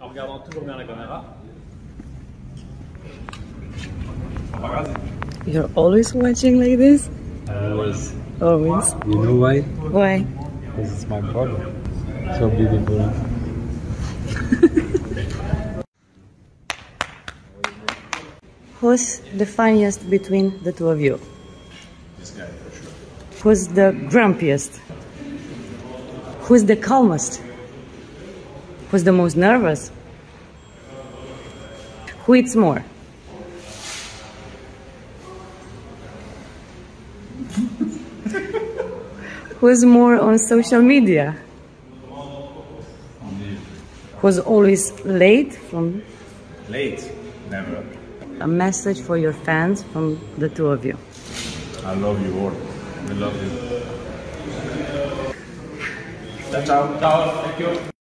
en regardant toujours bien la caméra. You're always watching like this? Always. Always? You know why? Why? Because it's my problem. So beautiful. Who's the funniest between the two of you? This guy, for sure. Who's the grumpiest? Who's the calmest? Who's the most nervous? Who eats more? Who's more on social media? Who's always late from... Late? Never. A message for your fans from the two of you. I love you all. We love you. Ciao, ciao. Thank you.